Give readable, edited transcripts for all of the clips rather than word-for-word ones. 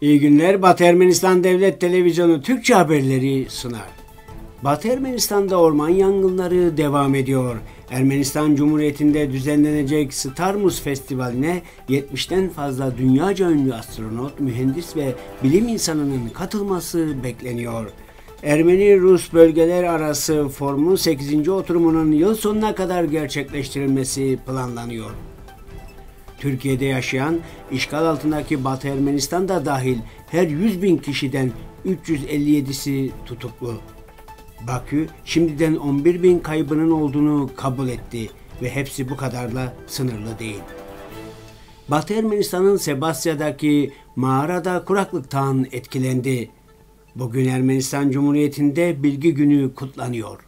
İyi günler. Batı Ermenistan Devlet Televizyonu Türkçe haberleri sunar. Batı Ermenistan'da orman yangınları devam ediyor. Ermenistan Cumhuriyeti'nde düzenlenecek Starmus Festivali'ne 70'ten fazla dünyaca ünlü astronot, mühendis ve bilim insanının katılması bekleniyor. Ermeni-Rus bölgeler arası forumun 8. oturumunun yıl sonuna kadar gerçekleştirilmesi planlanıyor. Türkiye'de yaşayan, işgal altındaki Batı Ermenistan'da dahil her 100.000 kişiden 357'si tutuklu. Bakü, şimdiden 11.000 kaybının olduğunu kabul etti ve hepsi bu kadarla sınırlı değil. Batı Ermenistan'ın Sebastia'daki mağarada kuraklıktan etkilendi. Bugün Ermenistan Cumhuriyeti'nde Bilgi Günü kutlanıyor.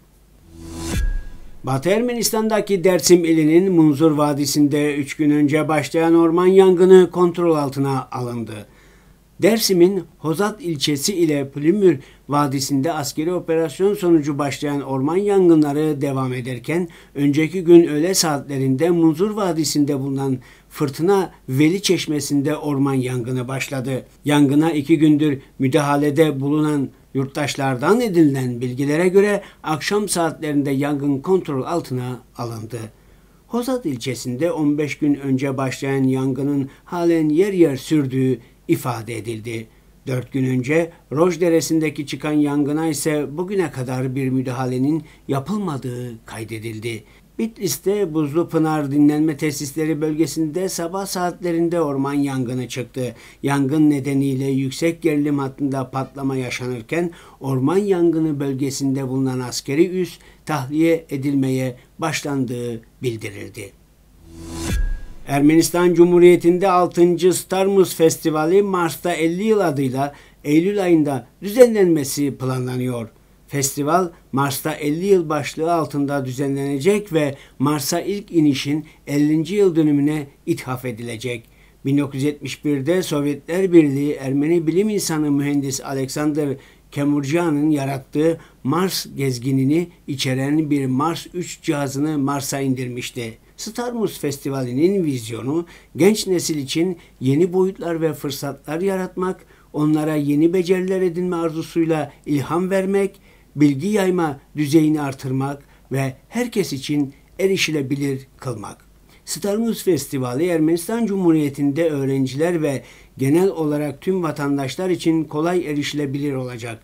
Batı Ermenistan'daki Dersim ilinin Munzur Vadisi'nde 3 gün önce başlayan orman yangını kontrol altına alındı. Dersim'in Hozat ilçesi ile Plümür Vadisi'nde askeri operasyon sonucu başlayan orman yangınları devam ederken, önceki gün öğle saatlerinde Munzur Vadisi'nde bulunan Fırtına Veli Çeşmesi'nde orman yangını başladı. Yangına 2 gündür müdahalede bulunan yurttaşlardan edinilen bilgilere göre akşam saatlerinde yangın kontrol altına alındı. Hozat ilçesinde 15 gün önce başlayan yangının halen yer yer sürdüğü ifade edildi. 4 gün önce Roj Deresi'ndeki çıkan yangına ise bugüne kadar bir müdahalenin yapılmadığı kaydedildi. Bitlis'te Buzlupınar Dinlenme Tesisleri bölgesinde sabah saatlerinde orman yangını çıktı. Yangın nedeniyle yüksek gerilim hattında patlama yaşanırken orman yangını bölgesinde bulunan askeri üs tahliye edilmeye başlandığı bildirildi. Ermenistan Cumhuriyeti'nde 6. Starmus Festivali Mars'ta 50 yıl adıyla Eylül ayında düzenlenmesi planlanıyor. Festival Mars'ta 50 yıl başlığı altında düzenlenecek ve Mars'a ilk inişin 50. yıl dönümüne ithaf edilecek. 1971'de Sovyetler Birliği Ermeni bilim insanı mühendis Alexander Kemurca'nın yarattığı Mars gezginini içeren bir Mars 3 cihazını Mars'a indirmişti. Starmus Festivali'nin vizyonu genç nesil için yeni boyutlar ve fırsatlar yaratmak, onlara yeni beceriler edinme arzusuyla ilham vermek, bilgi yayma düzeyini artırmak ve herkes için erişilebilir kılmak. Starmus Festivali Ermenistan Cumhuriyeti'nde öğrenciler ve genel olarak tüm vatandaşlar için kolay erişilebilir olacak.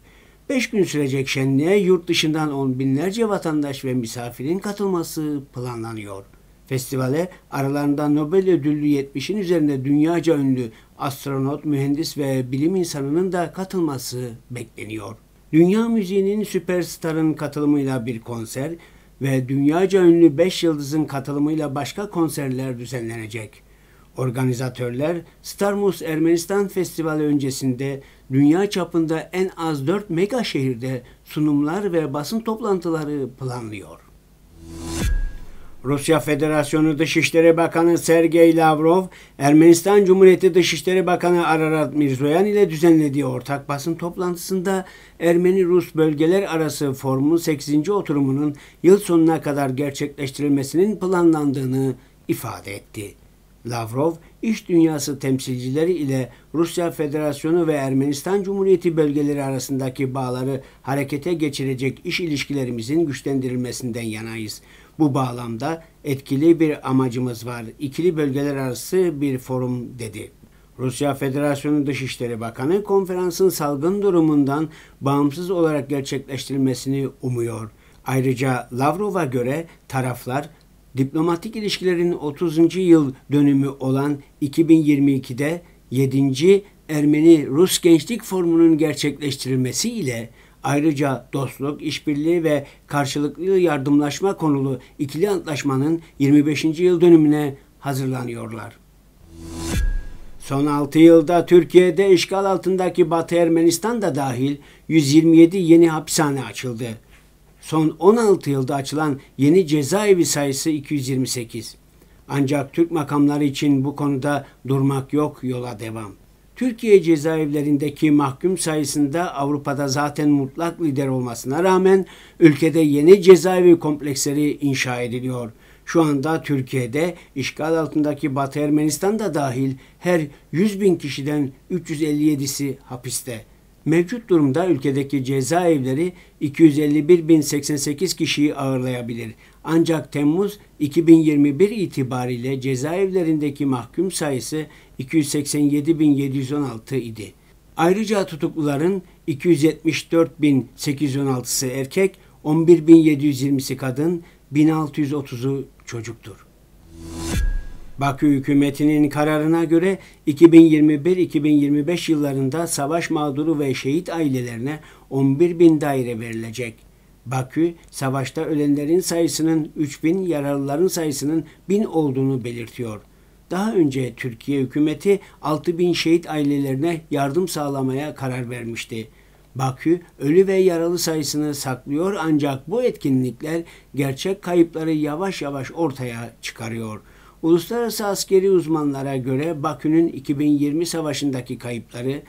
5 gün sürecek şenliğe yurt dışından on binlerce vatandaş ve misafirin katılması planlanıyor. Festivale aralarında Nobel ödüllü 70'in üzerinde dünyaca ünlü astronot, mühendis ve bilim insanının da katılması bekleniyor. Dünya müziğinin süperstarın katılımıyla bir konser ve dünyaca ünlü 5 yıldızın katılımıyla başka konserler düzenlenecek. Organizatörler Starmus Ermenistan Festivali öncesinde dünya çapında en az 4 mega şehirde sunumlar ve basın toplantıları planlıyor. Rusya Federasyonu Dışişleri Bakanı Sergey Lavrov, Ermenistan Cumhuriyeti Dışişleri Bakanı Ararat Mirzoyan ile düzenlediği ortak basın toplantısında Ermeni-Rus bölgeler arası forumun 8. oturumunun yıl sonuna kadar gerçekleştirilmesinin planlandığını ifade etti. Lavrov, iş dünyası temsilcileri ile Rusya Federasyonu ve Ermenistan Cumhuriyeti bölgeleri arasındaki bağları harekete geçirecek iş ilişkilerimizin güçlendirilmesinden yanayız. Bu bağlamda etkili bir amacımız var. İkili bölgeler arası bir forum dedi. Rusya Federasyonu Dışişleri Bakanı konferansın salgın durumundan bağımsız olarak gerçekleştirilmesini umuyor. Ayrıca Lavrov'a göre taraflar diplomatik ilişkilerin 30. yıl dönümü olan 2022'de 7. Ermeni-Rus Gençlik Forumu'nun gerçekleştirilmesiyle ayrıca dostluk, işbirliği ve karşılıklı yardımlaşma konulu ikili antlaşmanın 25. yıl dönümüne hazırlanıyorlar. Son 6 yılda Türkiye'de işgal altındaki Batı Ermenistan'da dahil 127 yeni hapishane açıldı. Son 16 yılda açılan yeni cezaevi sayısı 228. Ancak Türk makamları için bu konuda durmak yok, yola devam. Türkiye cezaevlerindeki mahkum sayısında Avrupa'da zaten mutlak lider olmasına rağmen ülkede yeni cezaevi kompleksleri inşa ediliyor. Şu anda Türkiye'de işgal altındaki Batı Ermenistan da dahil her 100 bin kişiden 357'si hapiste. Mevcut durumda ülkedeki cezaevleri 251.088 kişiyi ağırlayabilir. Ancak Temmuz 2021 itibariyle cezaevlerindeki mahkum sayısı 287.716 idi. Ayrıca tutukluların 274.816'sı erkek, 11.720'si kadın, 1.630'u çocuktur. Bakü hükümetinin kararına göre 2021-2025 yıllarında savaş mağduru ve şehit ailelerine 11.000 daire verilecek. Bakü, savaşta ölenlerin sayısının 3.000, yaralıların sayısının 1.000 olduğunu belirtiyor. Daha önce Türkiye hükümeti 6.000 şehit ailelerine yardım sağlamaya karar vermişti. Bakü, ölü ve yaralı sayısını saklıyor ancak bu etkinlikler gerçek kayıpları yavaş yavaş ortaya çıkarıyor. Uluslararası askeri uzmanlara göre Bakü'nün 2020 savaşındaki kayıpları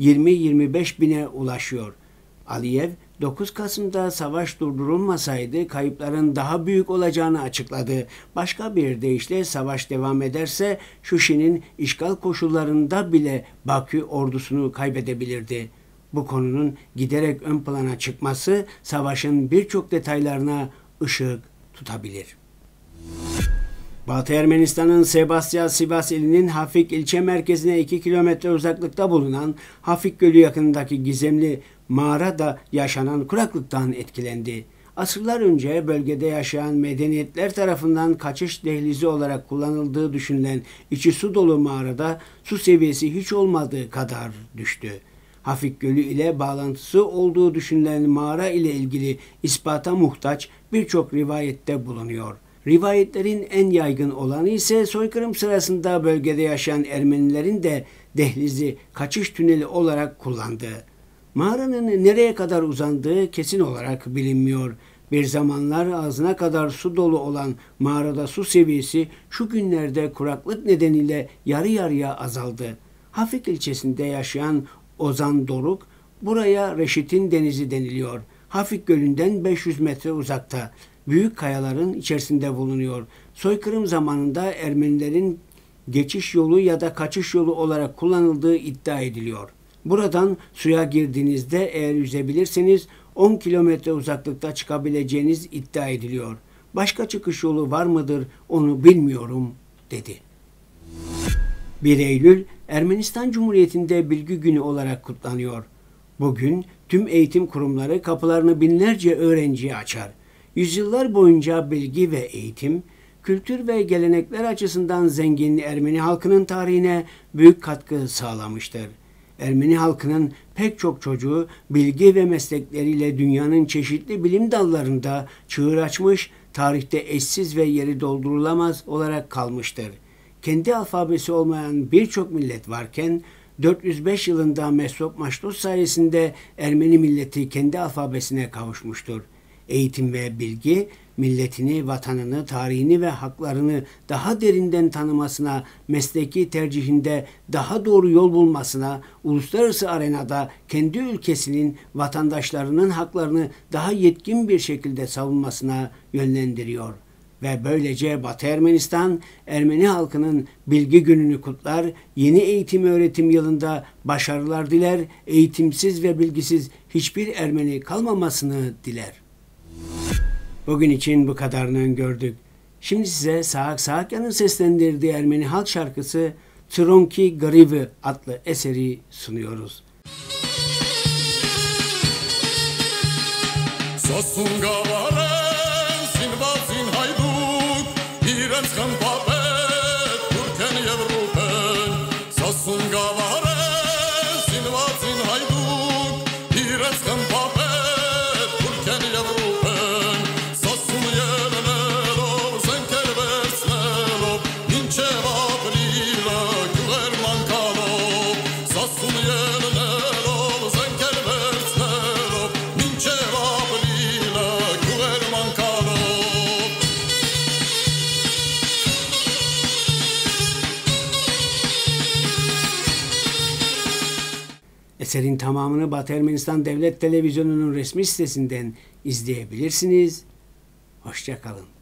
20-25 bine ulaşıyor. Aliyev, 9 Kasım'da savaş durdurulmasaydı kayıpların daha büyük olacağını açıkladı. Başka bir deyişle savaş devam ederse Şuşi'nin işgal koşullarında bile Bakü ordusunu kaybedebilirdi. Bu konunun giderek ön plana çıkması savaşın birçok detaylarına ışık tutabilir. Batı Ermenistan'ın Sebastia, Sivas ilinin Hafik ilçe merkezine 2 kilometre uzaklıkta bulunan Hafik Gölü yakınındaki gizemli mağarada yaşanan kuraklıktan etkilendi. Asırlar önce bölgede yaşayan medeniyetler tarafından kaçış dehlizi olarak kullanıldığı düşünülen içi su dolu mağarada su seviyesi hiç olmadığı kadar düştü. Hafik Gölü ile bağlantısı olduğu düşünülen mağara ile ilgili ispata muhtaç birçok rivayette bulunuyor. Rivayetlerin en yaygın olanı ise soykırım sırasında bölgede yaşayan Ermenilerin de dehlizi kaçış tüneli olarak kullandığı. Mağaranın nereye kadar uzandığı kesin olarak bilinmiyor. Bir zamanlar ağzına kadar su dolu olan mağarada su seviyesi şu günlerde kuraklık nedeniyle yarı yarıya azaldı. Hafik ilçesinde yaşayan Ozan Doruk, buraya Reşit'in denizi deniliyor. Hafik Gölü'nden 500 metre uzakta, büyük kayaların içerisinde bulunuyor. Soykırım zamanında Ermenilerin geçiş yolu ya da kaçış yolu olarak kullanıldığı iddia ediliyor. Buradan suya girdiğinizde eğer yüzebilirseniz 10 kilometre uzaklıkta çıkabileceğiniz iddia ediliyor. Başka çıkış yolu var mıdır onu bilmiyorum dedi. 1 Eylül Ermenistan Cumhuriyeti'nde Bilgi Günü olarak kutlanıyor. Bugün tüm eğitim kurumları kapılarını binlerce öğrenciye açar. Yüzyıllar boyunca bilgi ve eğitim, kültür ve gelenekler açısından zengin Ermeni halkının tarihine büyük katkı sağlamıştır. Ermeni halkının pek çok çocuğu bilgi ve meslekleriyle dünyanın çeşitli bilim dallarında çığır açmış, tarihte eşsiz ve yeri doldurulamaz olarak kalmıştır. Kendi alfabesi olmayan birçok millet varken 405 yılında Mesrop Mashtots sayesinde Ermeni milleti kendi alfabesine kavuşmuştur. Eğitim ve bilgi milletini, vatanını, tarihini ve haklarını daha derinden tanımasına, mesleki tercihinde daha doğru yol bulmasına, uluslararası arenada kendi ülkesinin vatandaşlarının haklarını daha yetkin bir şekilde savunmasına yönlendiriyor. Ve böylece Batı Ermenistan, Ermeni halkının bilgi gününü kutlar, yeni eğitim öğretim yılında başarılar diler, eğitimsiz ve bilgisiz hiçbir Ermeni kalmamasını diler. Bugün için bu kadarını öngördük. Şimdi size Saak Saakyan'ın seslendirdiği Ermeni halk şarkısı Tronki Garivi adlı eseri sunuyoruz. Eserin tamamını Batı Ermenistan Devlet Televizyonu'nun resmi sitesinden izleyebilirsiniz. Hoşça kalın.